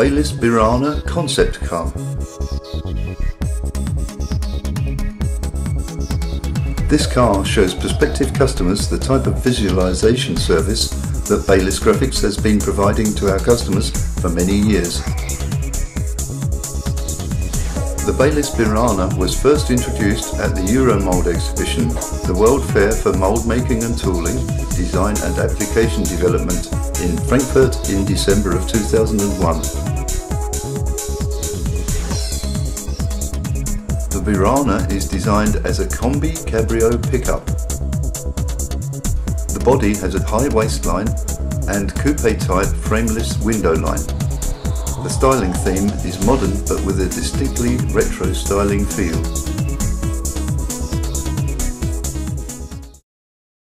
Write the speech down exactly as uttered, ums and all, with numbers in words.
Bayliss Birana concept car. This car shows prospective customers the type of visualization service that Bayliss Graphics has been providing to our customers for many years. The Bayliss Birana was first introduced at the Euromold Exhibition, the World Fair for Mold Making and Tooling, Design and Application Development in Frankfurt in December of two thousand one. The Birana is designed as a combi cabrio pickup. The body has a high waistline and coupe-type frameless window line. The styling theme is modern but with a distinctly retro styling feel.